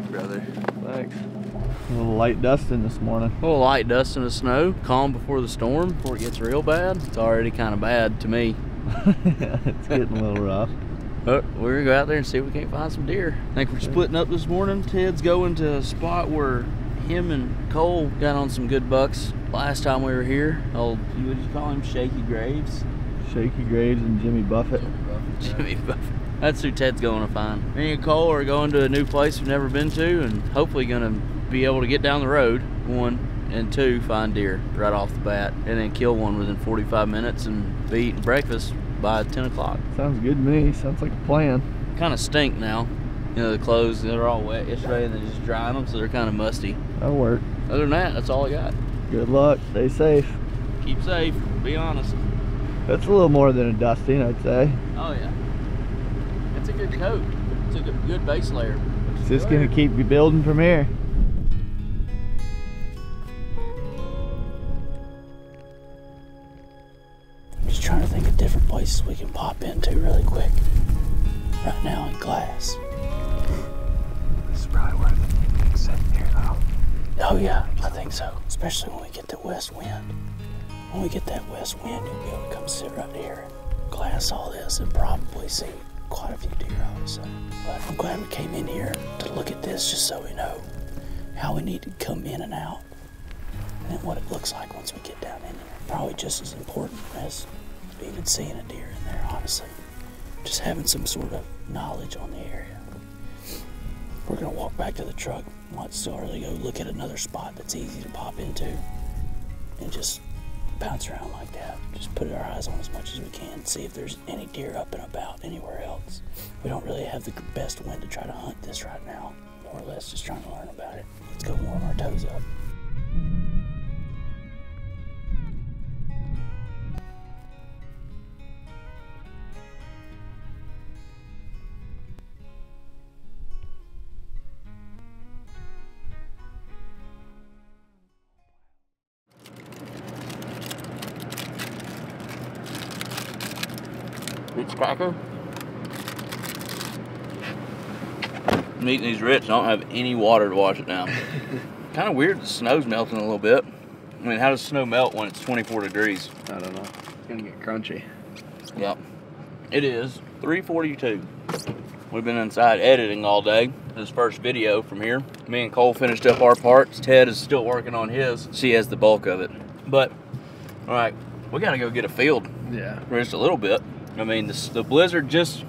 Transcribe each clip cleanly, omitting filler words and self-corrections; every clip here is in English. product, brother. Thanks. A little light dusting this morning. A little light dusting of snow. Calm before the storm, before it gets real bad. It's already kind of bad to me. It's getting a little rough. But we're gonna go out there and see if we can't find some deer. I think we're splitting up this morning. Ted's going to a spot where him and Cole got on some good bucks last time we were here. Old, what did you call him? Shaky Graves? Shaky Graves and Jimmy Buffett. Jimmy Buffett. That's who Ted's going to find. Me and Cole are going to a new place we've never been to and hopefully going to be able to get down the road, one, and two, find deer right off the bat, and then kill one within 45 minutes and be eating breakfast by 10 o'clock. Sounds good to me. Sounds like a plan. Kind of stink now. You know, the clothes, they're all wet yesterday and they just dried them, so they're kind of musty. That'll work. Other than that, that's all I got. Good luck. Stay safe. Keep safe. Be honest. That's a little more than a dusting, I'd say. Oh, yeah. It's a good coat. It's a good base layer. It's just going to keep you building from here. Trying to think of different places we can pop into really quick. Right now in Glass. This is probably where the thing's sitting here though. Oh yeah, I think so. Especially when we get that west wind. When we get that west wind, you'll be able to come sit right here, glass all this, and probably see quite a few deer all of a sudden. But I'm glad we came in here to look at this just so we know how we need to come in and out and what it looks like once we get down in here. Probably just as important as even seeing a deer in there, honestly. Just having some sort of knowledge on the area. We're gonna walk back to the truck. Might still early go look at another spot that's easy to pop into and just bounce around like that. Just put our eyes on as much as we can, see if there's any deer up and about anywhere else. We don't really have the best wind to try to hunt this right now. More or less just trying to learn about it. Let's go warm our toes up. Rich cracker. I'm eating these rich. I don't have any water to wash it down. Kind of weird the snow's melting a little bit. I mean, how does snow melt when it's 24 degrees? I don't know. It's gonna get crunchy. Yep. It is 3:42. We've been inside editing all day. This first video from here. Me and Cole finished up our parts. Ted is still working on his. She has the bulk of it. But, all right, we gotta go get a field. Yeah. For just a little bit. I mean, the blizzard just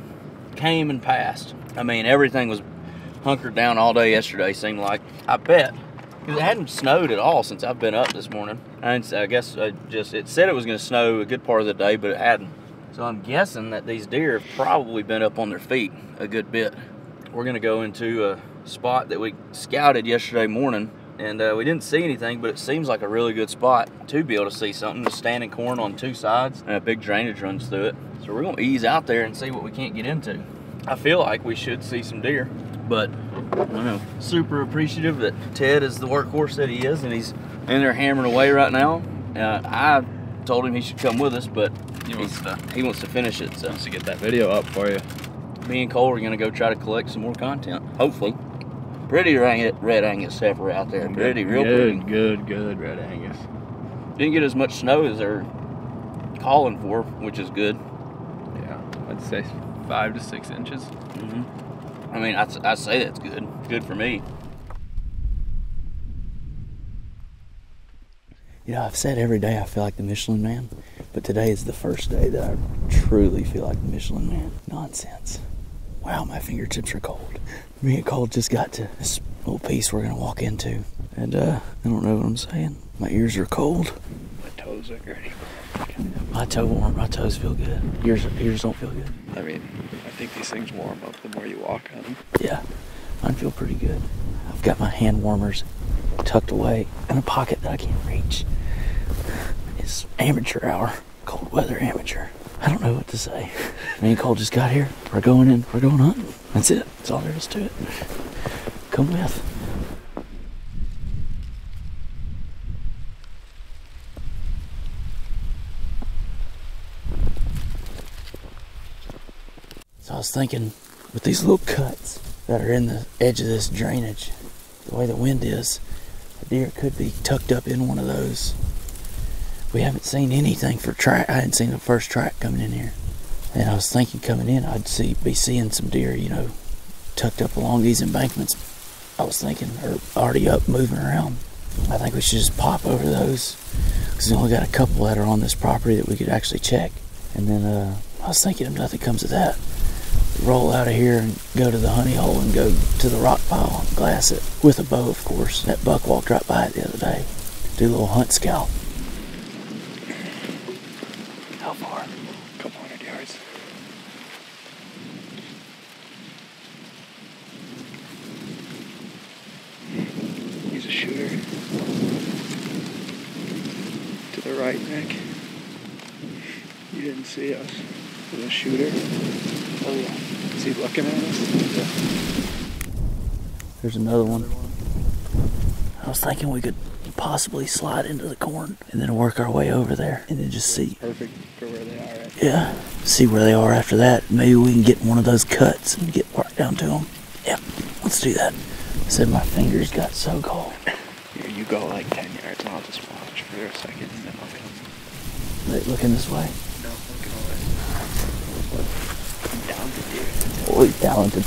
came and passed. I mean, everything was hunkered down all day yesterday, seemed like. I bet. Because it hadn't snowed at all since I've been up this morning. And I guess it said it was going to snow a good part of the day, but it hadn't. So I'm guessing that these deer have probably been up on their feet a good bit. We're going to go into a spot that we scouted yesterday morning. And we didn't see anything, but it seems like a really good spot to be able to see something. Just standing corn on two sides, and a big drainage runs through it. So we're gonna ease out there and see what we can't get into. I feel like we should see some deer, but I don't know. Super appreciative that Ted is the workhorse that he is, and he's in there hammering away right now. I told him he should come with us, but he wants to finish it. So he wants to get that video up for you. Me and Cole are gonna go try to collect some more content, hopefully. Pretty red Angus heifer out there. Good red Angus. Didn't get as much snow as they're calling for, which is good. Yeah, I'd say 5 to 6 inches. Mm-hmm. I mean, I say that's good. Good for me. You know, I've said every day I feel like the Michelin Man, but today is the first day that I truly feel like the Michelin Man. Nonsense. Wow, my fingertips are cold. Me and Cole just got to this little piece we're gonna walk into. And I don't know what I'm saying. My ears are cold. My toes are dirty. My toe warm, my toes feel good. Yours don't feel good. I mean, I think these things warm up the more you walk on them. Yeah, mine feel pretty good. I've got my hand warmers tucked away in a pocket that I can't reach. It's amateur hour, cold weather amateur. I don't know what to say. Me and Cole just got here. We're going in. We're going hunting. That's it. That's all there is to it. Come with. So I was thinking, with these little cuts, that are in the edge of this drainage. The way the wind is, a deer could be tucked up in one of those. We haven't seen anything for track. I hadn't seen the first track coming in here. And I was thinking coming in, I'd be seeing some deer, you know, tucked up along these embankments. I was thinking, or already up moving around. I think we should just pop over those, because we only got a couple that are on this property that we could actually check. And then I was thinking, if nothing comes of that, roll out of here and go to the honey hole and go to the rock pile and glass it with a bow, of course. That buck walked right by it the other day. Do a little hunt scout. How far? A couple hundred yards. He's a shooter. To the right, Nick. You didn't see us. He's a shooter. Oh yeah. Is he looking at us? Yeah. There's another one. I was thinking we could possibly slide into the corn and then work our way over there and then just see. Perfect for where they are. Yeah. See where they are after that. Maybe we can get one of those cuts and get right down to them. Yep. Let's do that. I said my fingers got so cold. Here, you go like 10 yards and I'll just watch for a second and then I'll come. Are they looking this way? No, looking over there. Boy, talented.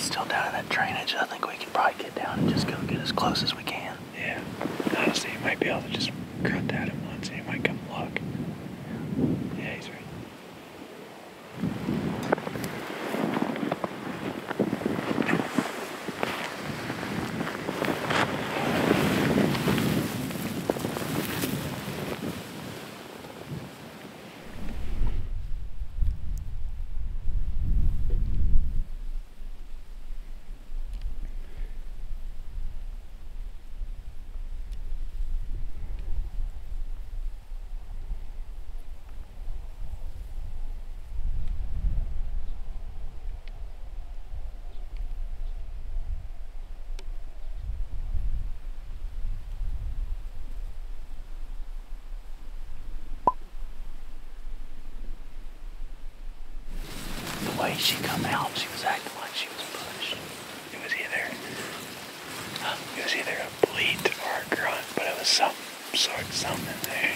Still down in that drainage, I think we can probably get down and just go get as close as we can. Yeah. Honestly, you might be able to just grunt at him once and he might come look. Yeah, he's right. She come out, she was acting like she was pushed. It was either a bleat or a grunt, but it was some sort of something in there.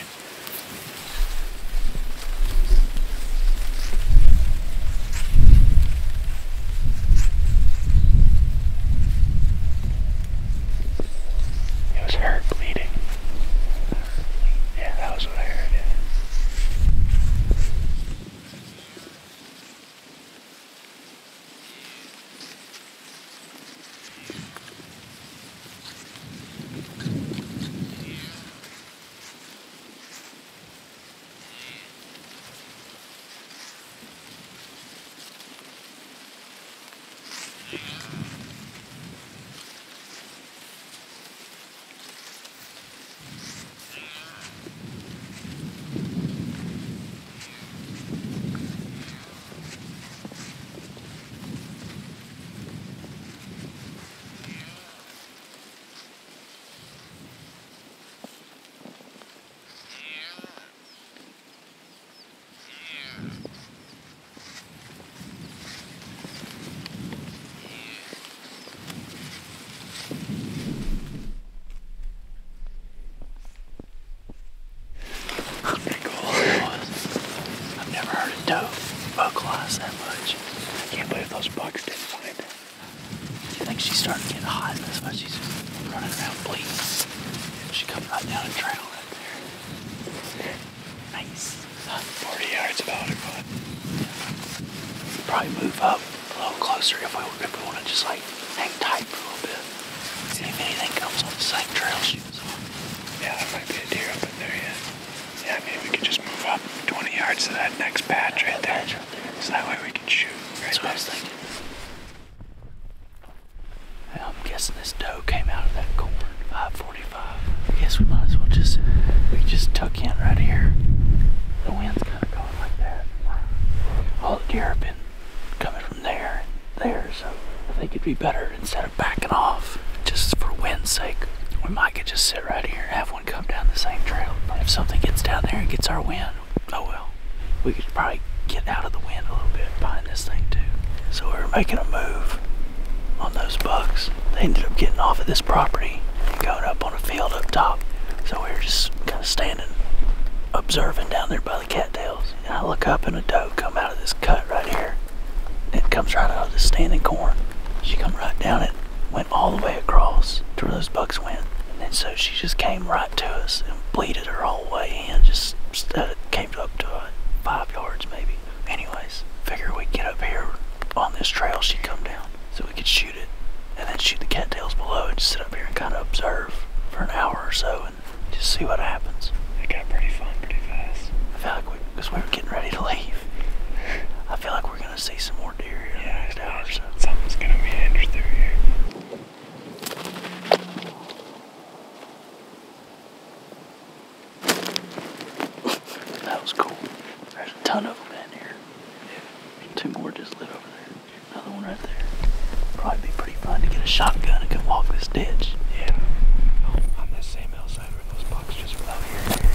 Vocalize that much. I can't believe those bucks didn't find her. You think she's starting to get hot, and that's why she's running around bleeding. She comes right down and trail right there. Nice. 40 yards about her, but yeah. Probably move up a little closer if we want to just like hang tight for a little bit. See if anything comes on the same trail she was on. Yeah, there might be a deer up in there yet. Yeah, maybe we could just move up 20 yards to that next patch right there. So that way we can shoot right there. That's what I was thinking. I'm guessing this doe came out of that corn, 545. I guess we might as well just tuck in right here. The wind's kind of going like that. All the deer have been coming from there and there, so I think it'd be better instead of backing off, just for wind's sake. We might could just sit right here and have one come down the same trail. If something gets down there and gets our wind, oh well. We could probably get out of the wind a little bit behind this thing too. So we were making a move on those bucks. They ended up getting off of this property and going up on a field up top. So we were just kind of standing, observing down there by the cattails. And I look up and a doe come out of this cut right here. And it comes right out of the standing corn. She come right down it, went all the way across to where those bucks went. And so she just came right to us and bleeded her whole way in, just came up to 5 yards maybe. Anyways, figure we'd get up here on this trail she'd come down so we could shoot it and then shoot the cattails below and just sit up here and kind of observe for an hour or so and just see what happens. It got pretty fun pretty fast. I feel like because we were getting ready to leave, I feel like we're going to see some more deer here in the next hour or so. Something's going to be interesting here. Ton of them in here. Yeah. 2 more just lit over there. Another one right there. Probably be pretty fun to get a shotgun and come walk this ditch. Yeah. Oh, I'm the same outside where those bucks just were out here.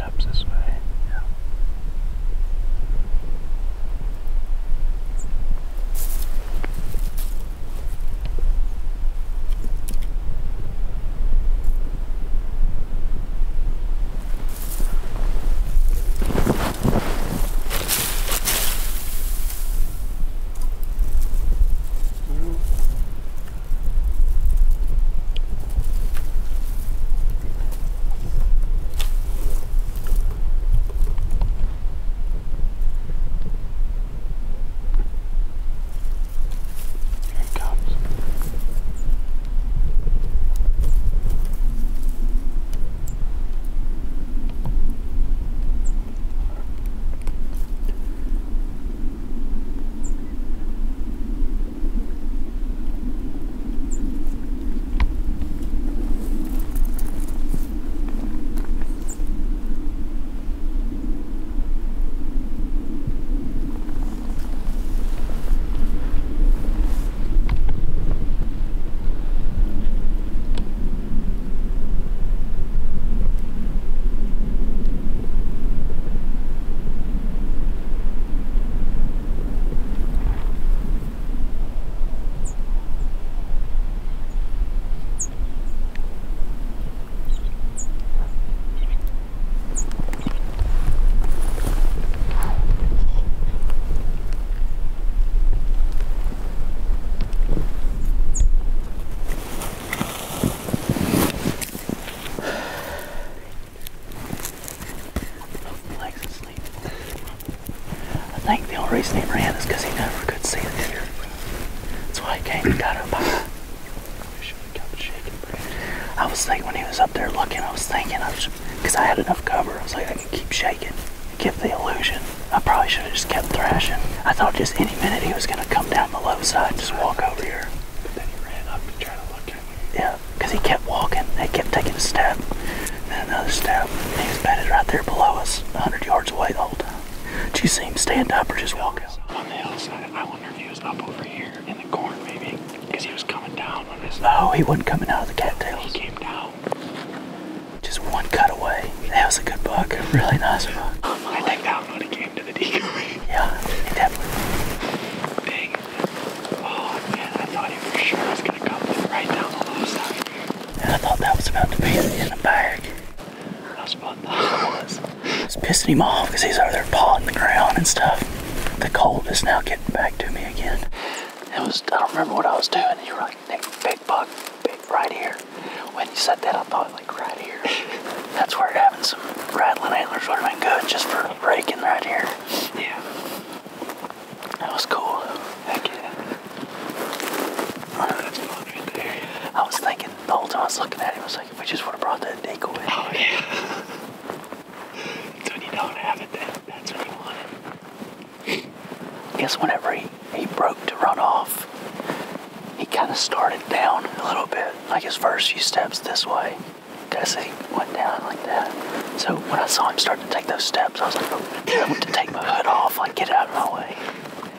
steps this way. Yeah. I think the only reason he ran is because he never could see the deer. That's why he came and got up high. I was thinking when he was up there looking, because I had enough cover, I was like, I can keep shaking. Give the illusion. I probably should have just kept thrashing. I thought just any minute he was going to come down the low side and just walk over here. But then he ran up and tried to look at me. Yeah, because he kept walking. He kept taking a step, then another step. And he was bedded right there below us, 100 yards away the whole time. Did you see him stand up or just walk out? On the hillside, I wonder if he was up over here in the corn maybe, because he was coming down on his... Oh, he wasn't coming out of the cattails. He came down. Just one cut away. That was a good buck, a really nice buck. I think that one would have came to the decoy. Yeah, he definitely. Big. Oh man, I thought he for sure was going to come right down the low side. And I thought that was about to be in the bag. That's what I thought it was. It's pissing him off because he's over there pawing the ground and stuff. The cold is now getting back to me again. It was, I don't remember what I was doing. You were like, Nick, big buck, big right here. When you said that, I thought like right here. That's where having some rattling antlers would have been good, just for raking right here. Yeah. That was cool. Heck yeah. That's fun right there. I was thinking the whole time I was looking at him, I was like, if we just would have brought that decoy. Oh yeah. Don't have it then. That's what he wanted. I guess whenever he broke to run off, he kind of started down a little bit, like his first few steps this way. Because he went down like that. So when I saw him starting to take those steps, I was like, oh, I went to take my hood off, like get out of my way.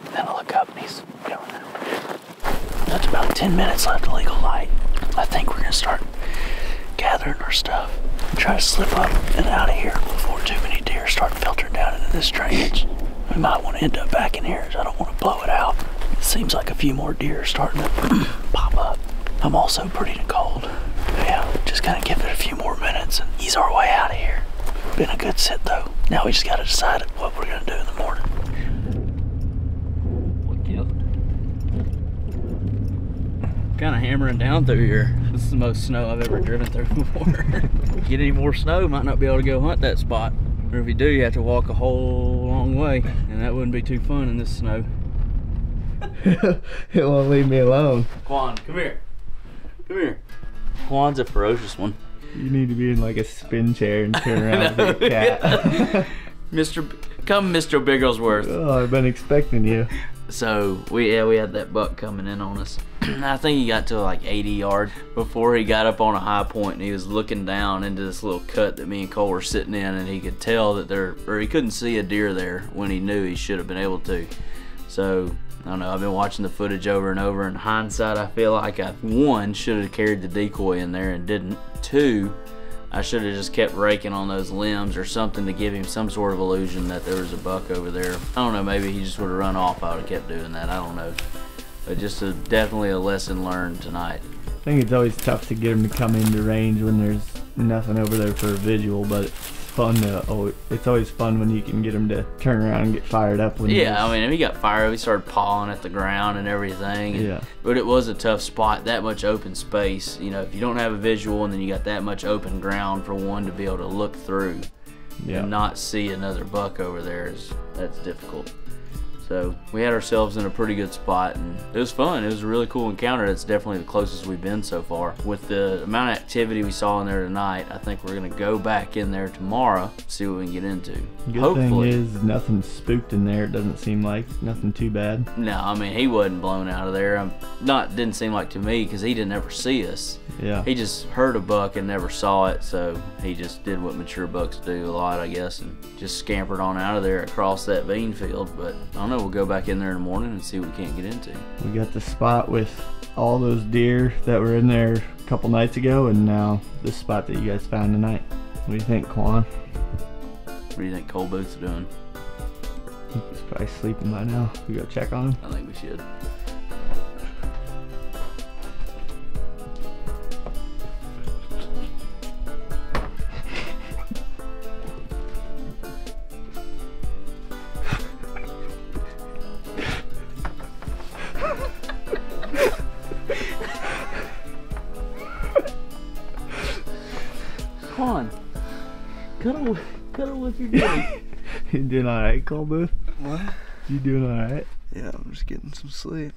And then I look up and he's going down. That's about 10 minutes left of legal light. I think we're going to start gathering our stuff. Try to slip up and out of here before too many deer start filtering down into this drainage. We might want to end up back in here, so I don't want to blow it out. It seems like a few more deer are starting to pop up. I'm also pretty cold. Yeah, just kind of give it a few more minutes and ease our way out of here. Been a good sit though. Now we just got to decide what we're going to do in the morning. Kind of hammering down through here. This is the most snow I've ever driven through before. Get any more snow, might not be able to go hunt that spot. Or if you do, you have to walk a whole long way, and that wouldn't be too fun in this snow. It won't leave me alone. Quan, come here. Come here. Quan's a ferocious one. You need to be in like a spin chair and turn around like a cat. Come Mr. Bigglesworth. Oh, I've been expecting you. So we had that buck coming in on us. I think he got to like 80 yards before he got up on a high point, and he was looking down into this little cut that me and Cole were sitting in, and he could tell that he couldn't see a deer there when he knew he should have been able to. So I don't know, I've been watching the footage over and over. In hindsight, I feel like I, one, should have carried the decoy in there and didn't. Two, I should have just kept raking on those limbs or something to give him some sort of illusion that there was a buck over there. I don't know, maybe he just would have run off. I would have kept doing that, I don't know. But just definitely a lesson learned tonight. I think it's always tough to get him to come into range when there's nothing over there for a visual, but it's fun to, it's always fun when you can get him to turn around and get fired up. When yeah, I mean, if he got fired up, he started pawing at the ground and everything. And, yeah. But it was a tough spot, that much open space. You know, if you don't have a visual and then you got that much open ground for one to be able to look through and not see another buck over there, that's difficult. So we had ourselves in a pretty good spot, and it was fun. It was a really cool encounter. That's definitely the closest we've been so far. With the amount of activity we saw in there tonight, I think we're going to go back in there tomorrow, see what we can get into. Hopefully. Thing is, nothing spooked in there. It doesn't seem like nothing too bad. No, I mean, he wasn't blown out of there. Didn't seem like to me, because he didn't ever see us. Yeah. He just heard a buck and never saw it, so he just did what mature bucks do a lot, I guess, and just scampered on out of there across that bean field. But I don't know. We'll go back in there in the morning and see what we can't get into. We got the spot with all those deer that were in there a couple nights ago, and now this spot that you guys found tonight. What do you think, Quan? What do you think Cole Booth's doing? He's probably sleeping by now. We go check on him? I think we should. Cut on what you're doing. You doing alright, Cole Booth? What? You doing alright? Yeah, I'm just getting some sleep.